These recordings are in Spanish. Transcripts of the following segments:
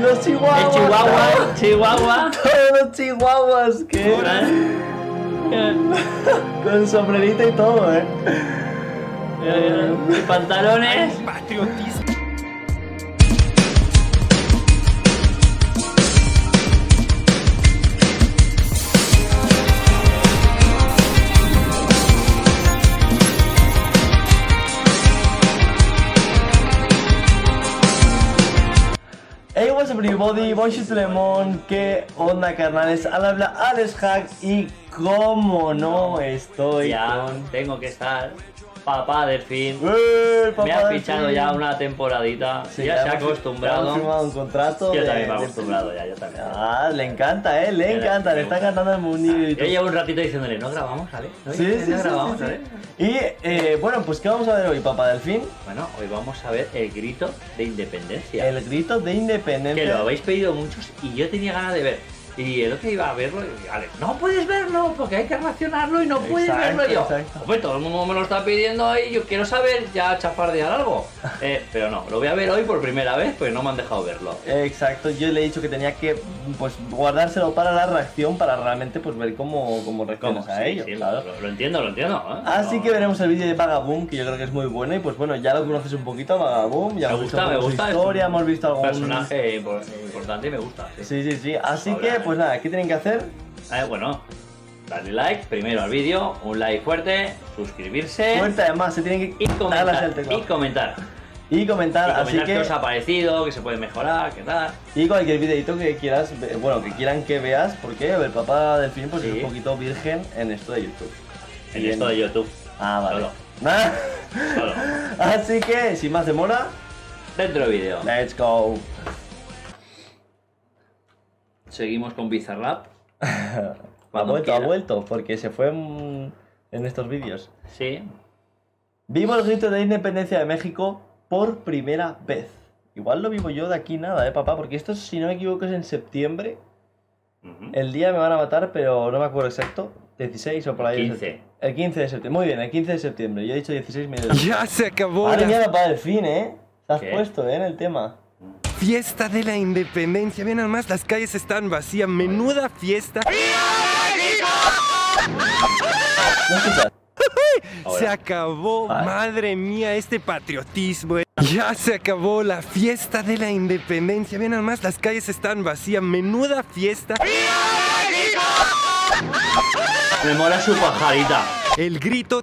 Los chihuahuas. El chihuahua, ¿no? Chihuahua. Todos los chihuahuas que eran. Con sombrerito y todo, ¿eh? Y pantalones. Patriotismo. Hey, what's up everybody, Boisis Lemon, qué onda carnales, al habla Alex Hack y como no estoy ya, tengo que estar, Papá Delfín, me ha fichado ya una temporadita, sí, ya se ha acostumbrado, firmado un contrato, yo también me he acostumbrado ya, yo también. Ah, le encanta, le encanta, le está cantando el mundillo. Yo llevo un ratito diciéndole, no grabamos, ¿vale? Sí, grabamos. Y bueno, pues ¿qué vamos a ver hoy, Papá Delfín? Bueno, hoy vamos a ver el grito de independencia. El grito de independencia. Que lo habéis pedido muchos y yo tenía ganas de ver. Y el otro iba a verlo y Alex, no puedes verlo porque hay que relacionarlo y no puedes verlo. Y yo, pues todo el mundo me lo está pidiendo y yo quiero saber ya chafardear algo. Pero no, lo voy a ver hoy por primera vez porque no me han dejado verlo. Exacto, yo le he dicho que tenía que pues guardárselo para la reacción, para realmente pues ver cómo reaccionas a ello. Sí, claro. lo entiendo, lo entiendo. Así que veremos el vídeo de Vagaboom, que yo creo que es muy bueno y pues bueno, ya lo conoces un poquito a Vagaboom, ya me gusta su historia, hemos visto algún personaje importante y me gusta. Sí. Así que pues nada, ¿qué tienen que hacer? Bueno, darle like primero al vídeo, un like fuerte, suscribirse. Fuerte además, se tienen que y comentar, así que os ha parecido, que se puede mejorar, que tal. Y cualquier videito que quieras, bueno, que quieran que veas, porque el Papá Delfín pues es un poquito virgen en esto de YouTube. En esto de YouTube. Ah, vale. Solo. Así que, sin más demora, dentro del vídeo. Let's go. Seguimos con Bizarrap. Ha vuelto, porque se fue en estos vídeos. Sí. Vivo el grito de independencia de México por primera vez. Igual lo vivo yo de aquí nada, papá, porque esto, si no me equivoco, es en septiembre. El día me van a matar, pero no me acuerdo exacto. 16 o por ahí. 15. El 15 de septiembre. Muy bien, el 15 de septiembre. Yo he dicho 16 minutos. Ya se acabó. Madre mía, para el fin, Te has puesto, en el tema. Fiesta de la independencia, vean nada más, las calles están vacías, menuda fiesta. Se acabó, madre mía, este patriotismo. Ya se acabó la fiesta de la independencia, vean nada más, las calles están vacías, menuda fiesta. Me mola su pajarita. El grito.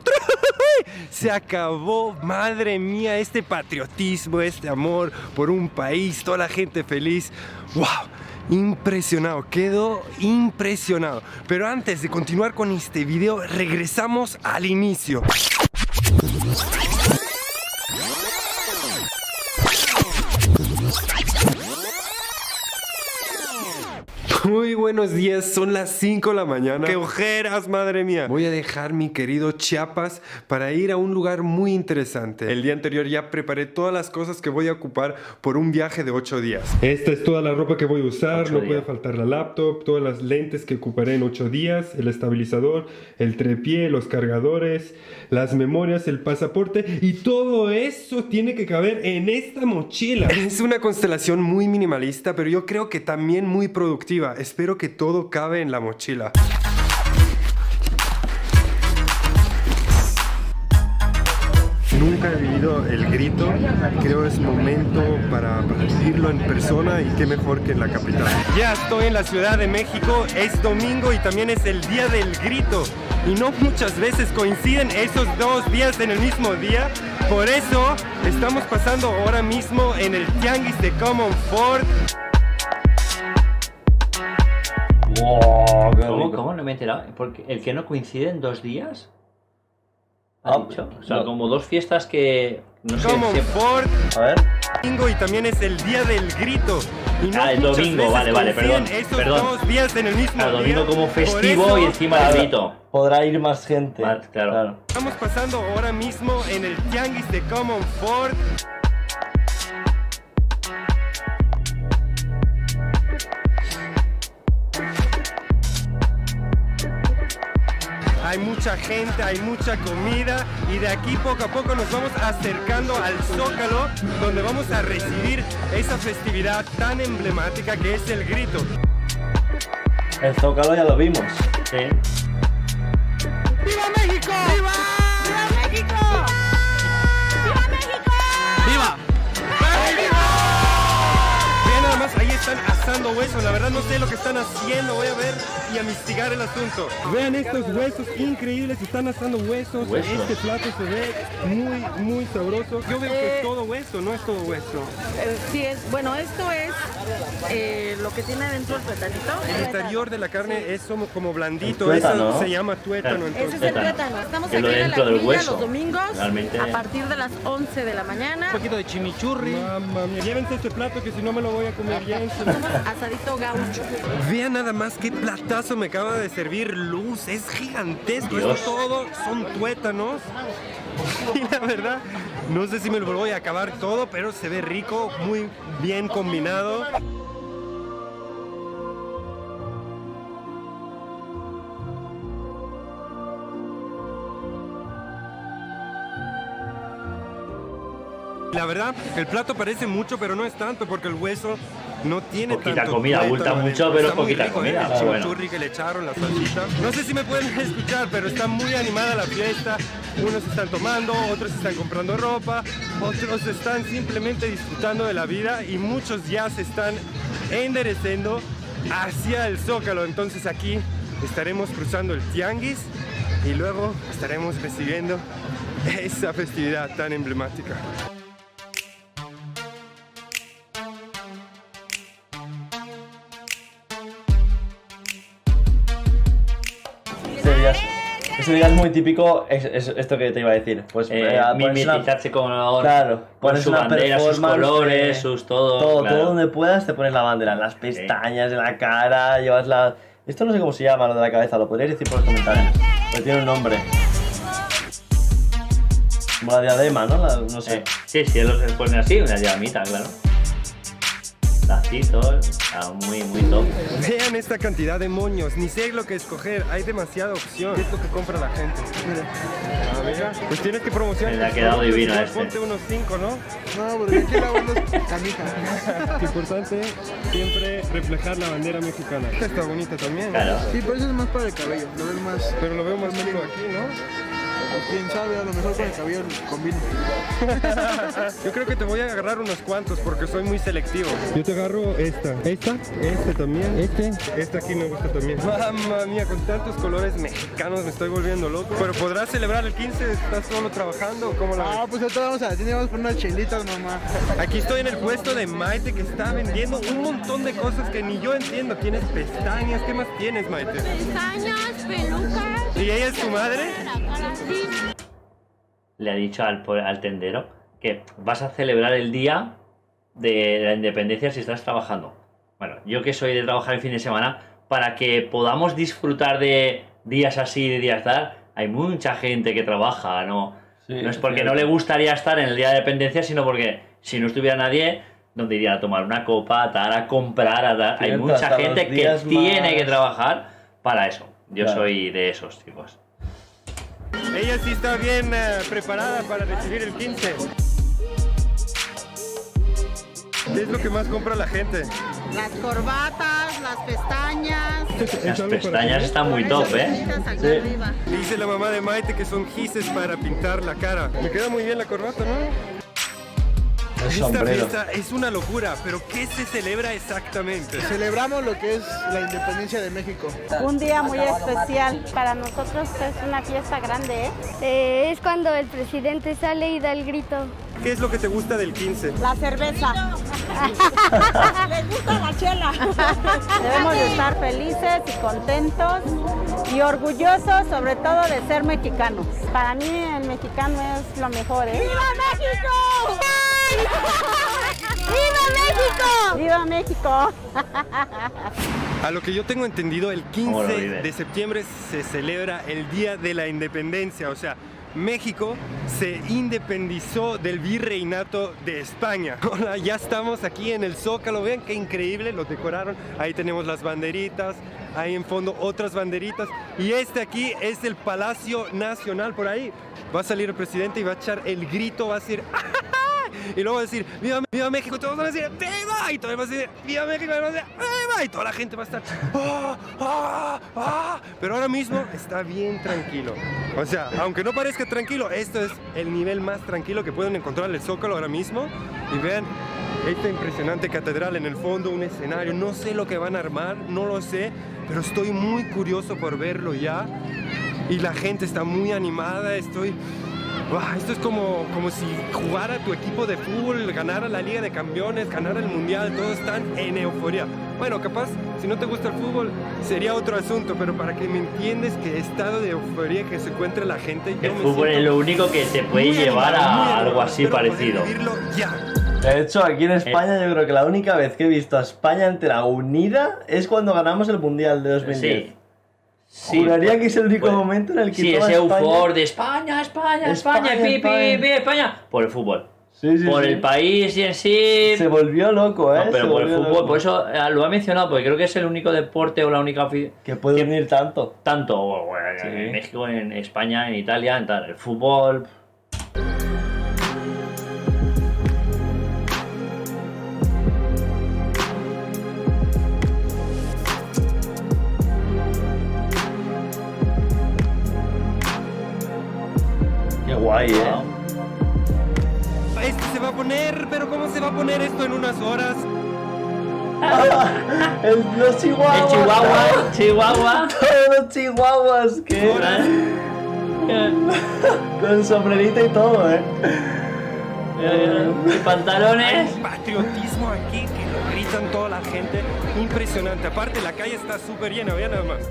Se acabó, madre mía, este patriotismo, este amor por un país, toda la gente feliz. ¡Wow! Impresionado, quedo impresionado. Pero antes de continuar con este video, regresamos al inicio. Muy buenos días, son las 5 de la mañana. ¡Qué ojeras, madre mía! Voy a dejar mi querido Chiapas para ir a un lugar muy interesante. El día anterior ya preparé todas las cosas que voy a ocupar por un viaje de 8 días. Esta es toda la ropa que voy a usar, no puede faltar la laptop, todas las lentes que ocuparé en 8 días, el estabilizador, el trepié, los cargadores, las memorias, el pasaporte y todo eso tiene que caber en esta mochila. Es una constelación muy minimalista, pero yo creo que también muy productiva. Espero que todo cabe en la mochila. Nunca he vivido el grito. Creo es momento para vivirlo en persona y qué mejor que en la capital. Ya estoy en la Ciudad de México, es domingo y también es el día del grito. Y no muchas veces coinciden esos dos días en el mismo día. Por eso estamos pasando ahora mismo en el Tianguis de Comonfort. Wow, ¿Cómo no me he enterado? Porque el que no coincide en 2 días. O sea, como 2 fiestas que no sé. Comonfort. A ver. Domingo y también es el día del grito. Y no el domingo, vale, perdón. Esos 2 días en el mismo día. El domingo como festivo y encima el grito. Podrá ir más gente. Claro. Estamos pasando ahora mismo en el Tianguis de Comonfort. hay mucha gente, hay mucha comida, y de aquí poco a poco nos vamos acercando al Zócalo, donde vamos a recibir esa festividad tan emblemática que es el grito. El Zócalo ya lo vimos. Sí. ¡Viva México! ¡Viva! ¡Viva México! ¡Viva México! ¡Viva! Ahí están asando huesos, la verdad no sé lo que están haciendo, voy a ver y a investigar el asunto. Vean estos huesos increíbles, están asando huesos. Este plato se ve muy sabroso. Yo veo que es todo hueso, no es todo hueso. Sí, es, bueno, esto es lo que tiene adentro el platanito. El interior de la carne sí. Es como blandito, tuétano, eso se llama tuétano. Entonces. Ese es el tuétano. Estamos aquí en la grilla los domingos realmente, a partir de las 11 de la mañana. Un poquito de chimichurri. Mamma mía. Llévense este plato que si no me lo voy a comer bien. Asadito gaucho. Vean nada más qué platazo me acaba de servir Luz, es gigantesco. Esto todo son tuétanos. Y la verdad, no sé si me lo voy a acabar todo, pero se ve rico, muy bien combinado. La verdad, el plato parece mucho, pero no es tanto, porque el hueso no tiene poquita tanto comida, abulta mucho, pero está poquita rico, comida. El chimichurri que le echaron, la salsita. No sé si me pueden escuchar, pero está muy animada la fiesta. Unos están tomando, otros están comprando ropa, otros están simplemente disfrutando de la vida y muchos ya se están enderezando hacia el Zócalo. Entonces aquí estaremos cruzando el Tianguis y luego estaremos recibiendo esa festividad tan emblemática. Ese día es muy típico, es esto que te iba a decir. Pues mimetizarse con su bandera, sus colores, sus todo. Claro. Todo donde puedas te pones la bandera, en las pestañas, en la cara, llevas la... Esto no sé cómo se llama, lo de la cabeza, lo podrías decir por los comentarios. Pero tiene un nombre. Como la diadema, ¿no? No sé. Sí, ellos se ponen así, una diademita, claro. Tacitos, muy top. Vean esta cantidad de moños, ni sé lo que escoger, hay demasiada opción. Es lo que compra la gente. Mira. Pues tienes que promocionar. Le ha quedado divino este. Ponte unos 5, ¿no? No, pero yo quiero unos camitas. Lo importante siempre reflejar la bandera mexicana. Esta está bonita también. Claro. Sí, por eso es más para el cabello, lo veo más. Pero lo veo más bonito aquí, ¿no? Quién sabe, a lo mejor con el cabello combino. Yo creo que te voy a agarrar unos cuantos porque soy muy selectivo. Yo te agarro esta, este también, este aquí me gusta también. Mamma mía, con tantos colores mexicanos me estoy volviendo loco. Pero podrás celebrar el 15, ¿estás solo trabajando o cómo la ves? Ah, pues ahorita vamos a decir, vamos por unas chelitas, mamá. Aquí estoy en el puesto de Maite que está vendiendo un montón de cosas que ni yo entiendo. Tienes pestañas, ¿qué más tienes, Maite? Pestañas, pelucas. ¿Y ella es tu madre? Le ha dicho al tendero que vas a celebrar el día de la independencia si estás trabajando. Bueno, yo que soy de trabajar el fin de semana, para que podamos disfrutar de días así, de días tal, hay mucha gente que trabaja, ¿no? Sí, no es porque no le gustaría estar en el día de la independencia, sino porque si no estuviera nadie, donde iría a tomar una copa, a tal, a comprar, a tal. Hay mucha gente que tiene que trabajar para eso. Yo soy de esos tipos. Ella sí está bien preparada para recibir el 15. ¿Qué es lo que más compra la gente? Las corbatas, las pestañas. Las pestañas están muy top, ¿eh? Sí. Dice la mamá de Maite que son gises para pintar la cara. Me queda muy bien la corbata, ¿no? Esta fiesta es una locura, pero ¿qué se celebra exactamente? Celebramos lo que es la independencia de México. Un día muy especial. Para nosotros es una fiesta grande, ¿eh? Es cuando el presidente sale y da el grito. ¿Qué es lo que te gusta del 15? La cerveza. Les gusta la chela. Debemos de estar felices y contentos y orgullosos, sobre todo de ser mexicanos. Para mí el mexicano es lo mejor, ¿eh? ¡Viva México! ¡Viva México! ¡Viva México! A lo que yo tengo entendido, el 15 de septiembre se celebra el Día de la Independencia, o sea, México se independizó del Virreinato de España. Hola, ya estamos aquí en el Zócalo. Vean qué increíble, lo decoraron. Ahí tenemos las banderitas, ahí en fondo otras banderitas. Y este aquí es el Palacio Nacional. Por ahí va a salir el presidente y va a echar el grito, va a decir ¡ah! Y luego va a decir ¡viva, viva México! Todos van a decir ¡viva! Y todos van a decir ¡viva México! Y toda la gente va a estar ¡ah! ¡ah! ¡ah! Pero ahora mismo está bien tranquilo. O sea, aunque no parezca tranquilo, esto es el nivel más tranquilo que pueden encontrar en el Zócalo ahora mismo. Y vean esta impresionante catedral en el fondo, un escenario. No sé lo que van a armar, no lo sé, pero estoy muy curioso por verlo ya. Y la gente está muy animada, esto es como si jugara tu equipo de fútbol, ganara la Liga de Campeones, ganara el Mundial, todos están en euforia. Bueno, capaz, si no te gusta el fútbol, sería otro asunto, pero para que me entiendes que estado de euforia que se encuentra la gente... El fútbol es lo único que te puede llevar a algo así parecido. De hecho, aquí en España yo creo que la única vez que he visto a España entera unida es cuando ganamos el Mundial de 2010. Sí. Sí, juraría que es el único momento en el que sí, toda España... Sí, ese eufor de España, España, España, pi, pi, pi, España... Por el fútbol. Sí, sí, por el país y en sí... Se volvió loco, ¿eh? No, pero por el fútbol, loco. Por eso lo he mencionado, porque creo que es el único deporte o la única... Que puede unir tanto. Tanto, bueno, sí. En México, en España, en Italia, en tal, el fútbol... Guay, ¿eh? Este se va a poner, pero ¿cómo se va a poner esto en unas horas? Los chihuahuas. El chihuahua, ¿no? Chihuahua. Todos los chihuahuas que con sombrerita y todo, ¿eh? Y pantalones. Hay patriotismo aquí que lo gritan toda la gente. Impresionante. Aparte, la calle está súper llena, vean nada más.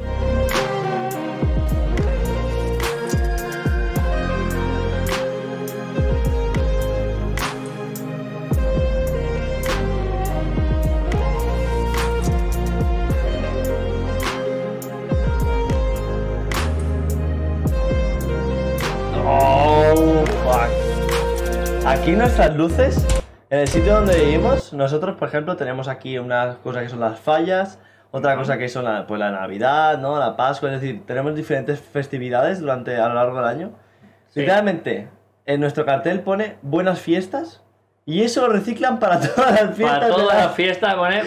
Aquí nuestras luces, en el sitio donde vivimos, nosotros por ejemplo tenemos aquí una cosa que son las fallas, otra cosa que son pues la Navidad, ¿no? La Pascua, es decir, tenemos diferentes festividades a lo largo del año. Sí. Literalmente, en nuestro cartel pone buenas fiestas y eso lo reciclan para todas las fiestas. Para todas las fiestas pone...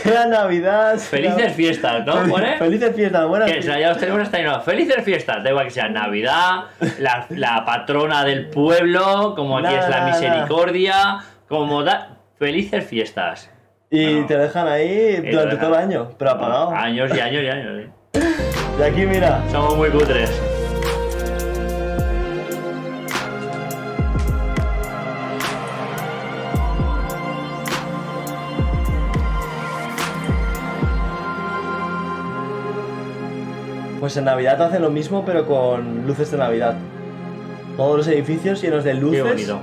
Sea Navidad... Felices fiestas, ¿no? Pone... Felices fiestas, buenas fiestas. O sea, ya los tenemos hasta ahí, ¿no? Felices fiestas, da igual que sea Navidad, la patrona del pueblo, como aquí es la misericordia, como da... Felices fiestas. Y te dejan ahí durante todo el año, pero apagado. Años y años y años. Y aquí mira. Somos muy cutres. Pues en Navidad hacen lo mismo, pero con luces de Navidad. Todos los edificios llenos de luces. Qué bonito.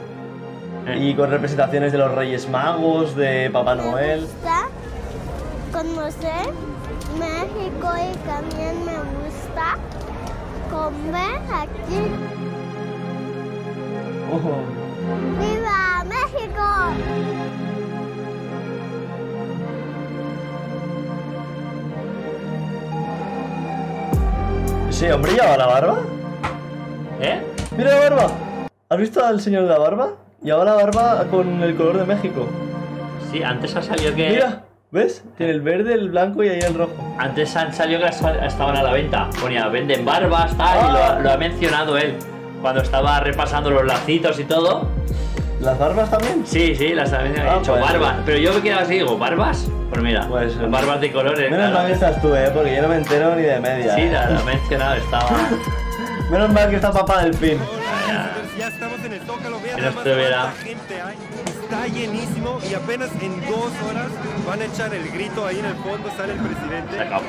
Y con representaciones de los Reyes Magos, de Papá Noel. Me gusta conocer México y también me gusta comer aquí. Oh. ¡Viva México! Sí, hombre, lleva la barba. ¿Eh? Mira la barba. ¿Has visto al señor de la barba? Lleva la barba con el color de México. Sí, antes ha salido que... Mira, ¿ves? Tiene el verde, el blanco y ahí el rojo. Antes han salido que estaban a la venta. Ponía, venden barbas, tal, y lo ha mencionado él. Cuando estaba repasando los lacitos y todo. ¿Las barbas también? Sí, sí, las habían hecho barbas. Pero yo me quedaba así, digo, ¿barbas? Pues mira, pues, barbas de colores. Menos mal que estás tú, porque yo no me entero ni de media. Sí, la mencionado estaba. Menos mal que está Papá Delfín. Ya estamos en el Zócalo, vean la cuánta gente hay. Está llenísimo y apenas en 2 horas van a echar el grito ahí en el fondo, sale el presidente. Está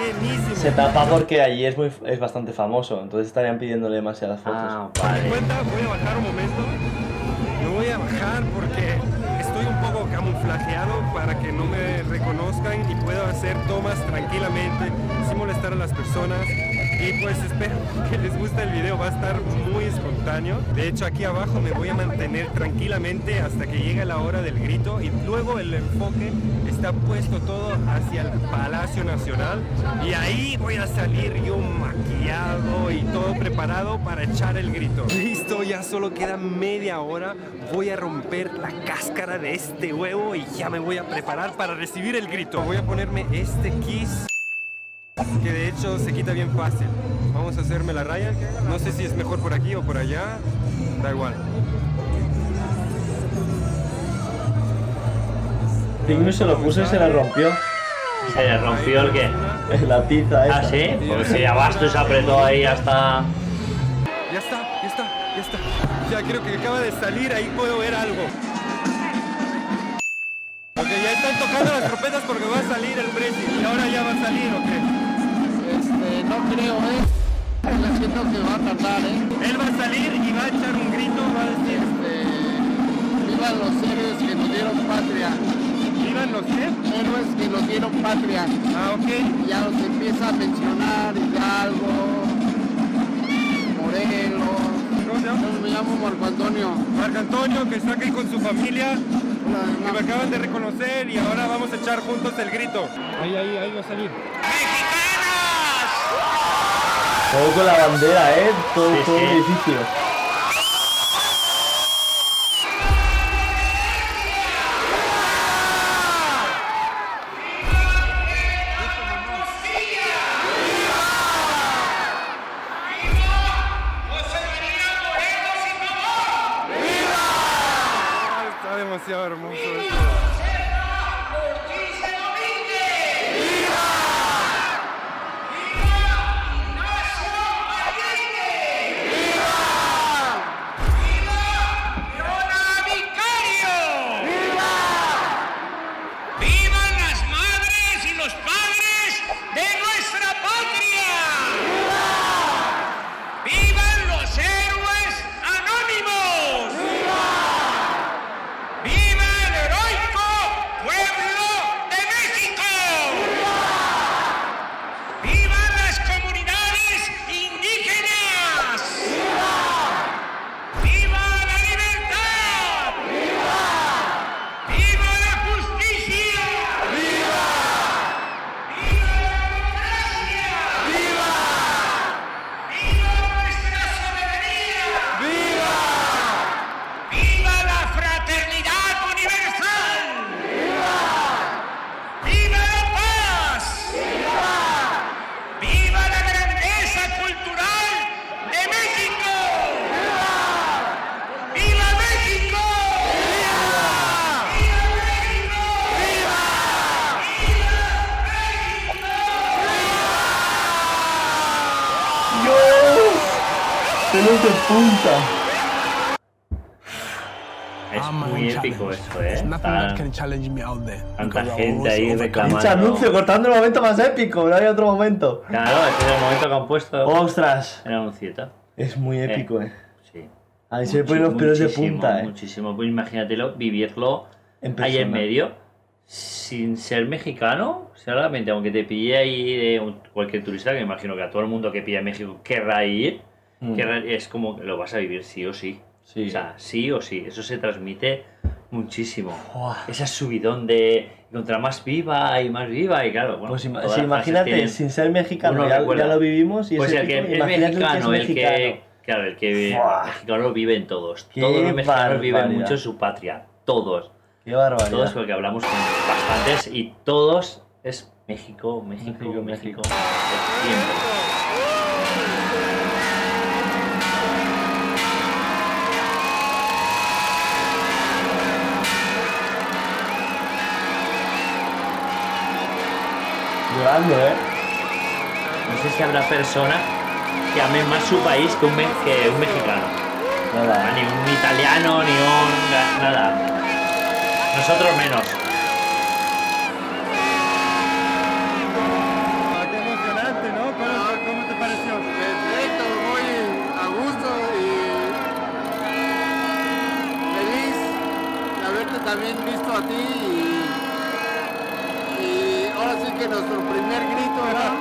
llenísimo. Se tapa porque allí es bastante famoso, entonces estarían pidiéndole demasiadas fotos. Ah, vale. ¿Te cuenta? Voy a bajar un momento. Me voy a bajar porque estoy un poco camuflajeado para que no me reconozcan y puedo hacer tomas tranquilamente sin molestar a las personas. y pues espero que les guste el video, va a estar muy espontáneo. De hecho, aquí abajo me voy a mantener tranquilamente hasta que llegue la hora del grito y luego el enfoque está puesto todo hacia el Palacio Nacional y ahí voy a salir yo maquillado y todo preparado para echar el grito. Listo, ya solo queda media hora, voy a romper la cáscara de este huevo y ya me voy a preparar para recibir el grito. Voy a ponerme este kiss que de hecho se quita bien fácil. Vamos a hacerme la raya, no sé si es mejor por aquí o por allá, da igual. Digno se lo puso y se la rompió. ¿Se le rompió el qué? La tiza esa. ¿Ah, sí? Porque si abasto se apretó ahí hasta... Ya está, ya está, ya está. Ya creo que acaba de salir, ahí puedo ver algo. Ok, ya están tocando las trompetas porque va a salir el Brexit. Y ahora ya va a salir, ok. No creo, Le siento que va a tardar, Él va a salir y va a echar un grito, va a decir, viva los héroes que nos dieron patria. ¿Vivan los qué? Héroes que nos dieron patria. Ah, ok. Ya los empieza a mencionar, Hidalgo, Morelos. Yo me llamo Marco Antonio. Marco Antonio, que está aquí con su familia, que me acaban de reconocer y ahora vamos a echar juntos el grito. Ahí va a salir. ¡Mexicanos! Todo con la bandera, todo, sí, todo el edificio. Demasiado hermoso esto. ¡Viva! ¡Vivan las madres y los padres de nuestra patria! ¡Viva! ¡Vivan los héroes anónimos! ¡Viva! Es muy épico esto, Tanta gente ahí reclamando. Pinche anuncio, cortando el momento más épico, no hay otro momento. Claro, este es el momento que han puesto. ¡Ostras! El anuncieta. Es muy épico, Sí. Ahí se ponen los pelos de punta, Muchísimo, pues imagínatelo, vivirlo ahí en medio, sin ser mexicano, solamente, aunque te pille ahí de cualquier turista, que me imagino que a todo el mundo que pilla en México querrá ir. Que es como que lo vas a vivir sí o sí. O sea, sí o sí. Eso se transmite muchísimo. Ese subidón de contra más viva y más viva. Y claro, bueno, pues imagínate, sin ser mexicano, ya lo vivimos. Y pues el que es mexicano, claro, el que mexicano lo viven todos. Todos los mexicanos viven mucho su patria. Todos. Qué barbaridad. Todos, porque hablamos con bastantes y todos es México, México, México, México. No sé si habrá personas que amen más su país que un mexicano. Nada. Ni un italiano, ni un... nada. Nosotros menos. Qué emocionante, ¿no? ¿Cómo te pareció? Perfecto, muy a gusto y feliz de haberte también visto a ti. Ahora sí que nuestro primer grito, ¿verdad?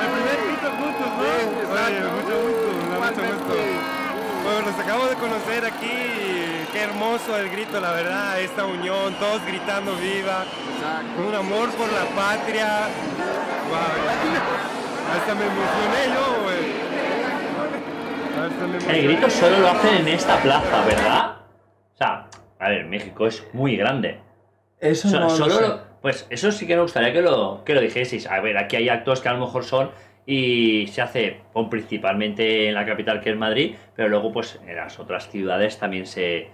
El primer grito fue juntos, ¿no? Sí, oye, mucho gusto. Bueno, nos acabamos de conocer aquí y qué hermoso el grito, la verdad, esta unión, todos gritando viva. Exacto. Un amor por la patria. Wow. Hasta me emocioné yo, güey. El grito solo lo hacen en esta plaza, ¿verdad? O sea, a ver, México es muy grande. Eso no solo lo sé. Pues eso sí que me gustaría que lo dijeseis. A ver, aquí hay actos que a lo mejor son y se hace principalmente en la capital, que es Madrid, pero luego pues en las otras ciudades también se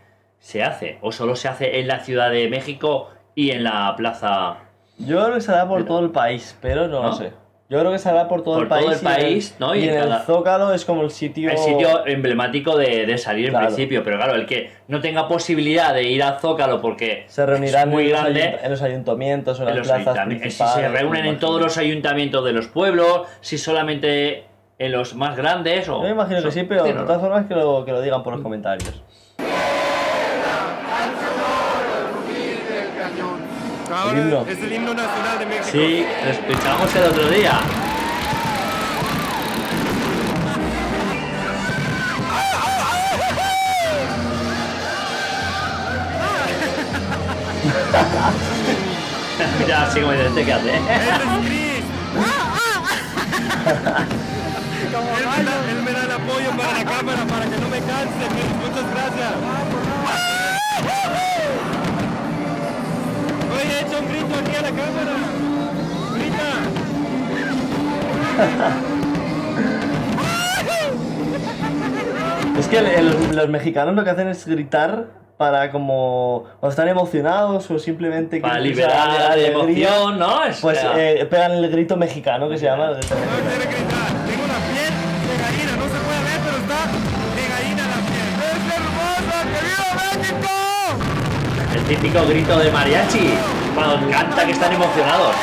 hace. O solo se hace en la Ciudad de México y en la plaza... Yo creo que se hará por todo el país, pero no, lo sé. Yo creo que se hará por todo el país. Por todo el país, ¿no? Y en el Zócalo es como el sitio... El sitio emblemático de salir, claro, en principio. Pero claro, el que no tenga posibilidad de ir al Zócalo porque se reunirán es muy grande... En los ayuntamientos, en las plazas principales... Si se reúnen en todos los ayuntamientos de los pueblos, si solamente en los más grandes... Yo me imagino que sí, pero de todas formas que lo digan por los comentarios. Ahora es el himno nacional de México. Sí, lo escuchamos el otro día. Mira, así como dice, ¿qué hace? Él me da el apoyo para la cámara para que no me canse. Muchas gracias. He hecho un grito aquí a la cámara. Grita. Es que los mexicanos lo que hacen es gritar para como... O están emocionados o simplemente... Para liberar la emoción, ¿no? Pues pegan el grito mexicano que se llama. Tengo una piel de gallina, no se puede ver, pero está de gallina la piel. ¡Es hermosa! ¡Que viva México! El típico grito de mariachi, cuando canta que están emocionados.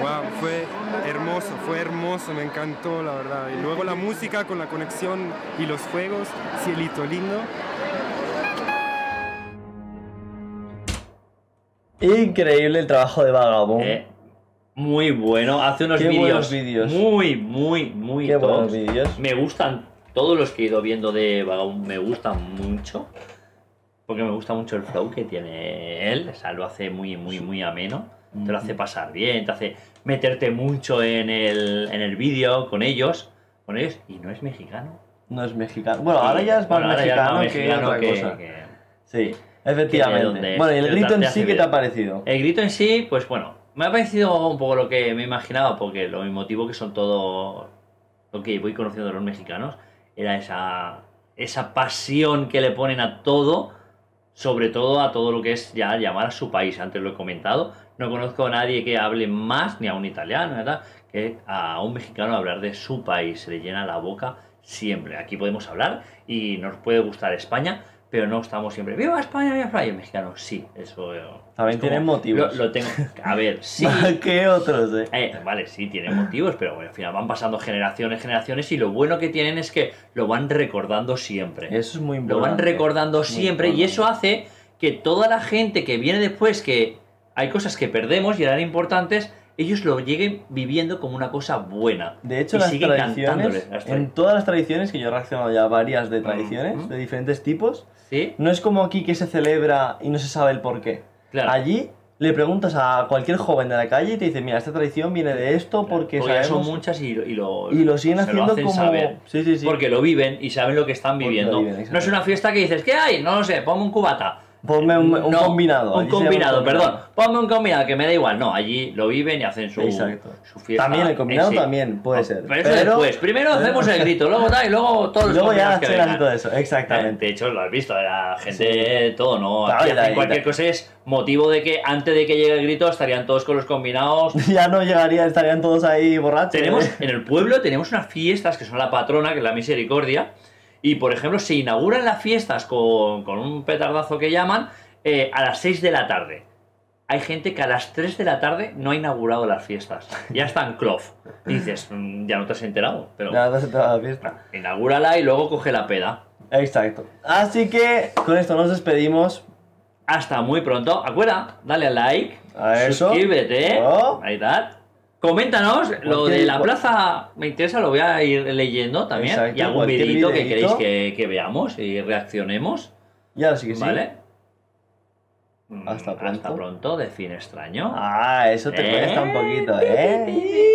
Wow, fue hermoso, me encantó la verdad. Y luego la música con la conexión y los fuegos, cielito lindo. Increíble el trabajo de Vagaboom. Muy bueno, hace unos vídeos muy qué buenos vídeos. Me gustan todos los que he ido viendo de Vagaboom, me gustan mucho. Porque me gusta mucho el flow que tiene él, o sea, lo hace muy ameno. Te lo hace pasar bien, te hace meterte mucho en el vídeo con ellos. Y no es mexicano. No es mexicano. Bueno, sí, ahora ya es más mexicano que otra cosa. Sí, efectivamente. Bueno, y el grito en sí, ¿qué te ha parecido? El grito en sí, pues bueno... Me ha parecido un poco lo que me imaginaba, porque lo mismo motivo que son todo lo que voy conociendo de los mexicanos, era esa pasión que le ponen a todo, sobre todo a todo lo que es ya llamar a su país. Antes lo he comentado, no conozco a nadie que hable más, ni a un italiano, ¿verdad?, que a un mexicano hablar de su país. Se le llena la boca siempre. Aquí podemos hablar y nos puede gustar España, pero no estamos siempre, ¡viva España, viva España! El mexicano, sí, eso... También tienen motivos. Lo tengo... A ver, sí... ¿Qué otros, eh? Vale, sí, tienen motivos, pero bueno, al final van pasando generaciones, y lo bueno que tienen es que lo van recordando siempre. Eso es muy importante. Lo van recordando siempre, y eso hace que toda la gente que viene después, que hay cosas que perdemos y eran importantes, ellos lo lleguen viviendo como una cosa buena. De hecho, las tradiciones, en todas las tradiciones, que yo he reaccionado ya a varias de tradiciones, de diferentes tipos, ¿sí? No es como aquí que se celebra y no se sabe el porqué. Claro. Allí le preguntas a cualquier joven de la calle y te dice, mira, esta tradición viene de esto porque sabemos... Son muchas y lo siguen haciendo como... Saber, sí. Porque lo viven y saben lo que están viviendo. No es una fiesta que dices, ¿qué hay? No lo sé, ponme un cubata. Ponme un combinado. Ponme un combinado, que me da igual. No, allí lo viven y hacen su fiesta. También el combinado también puede ser. Pero eso después. Primero hacemos el grito, luego tal, y luego todos los combinados que vengan. Todo eso, exactamente. De hecho, lo has visto, la gente, todo, ¿no? Aquí hacen cualquier cosa, es motivo de que antes de que llegue el grito estarían todos con los combinados. Ya no llegaría, estarían todos ahí borrachos. En el pueblo tenemos unas fiestas que son la patrona, que es la Misericordia. Y, por ejemplo, se inauguran las fiestas con un petardazo que llaman a las 6 de la tarde. Hay gente que a las 3 de la tarde no ha inaugurado las fiestas. Ya están clof. Dices, ya no te has enterado. Pero ya no te has enterado de la fiesta. Inaugúrala y luego coge la peda. Exacto. Así que con esto nos despedimos. Hasta muy pronto. Acuerda, dale al like. A eso. Suscríbete. Oh. Ahí está. Coméntanos lo de la plaza. Me interesa, lo voy a ir leyendo también. Exacto, y algún videito que queréis que veamos y reaccionemos. Y ahora sí que sí. Vale. Hasta pronto. Hasta pronto de Fin Extraño. Ah, eso te cuesta un poquito, ¿eh?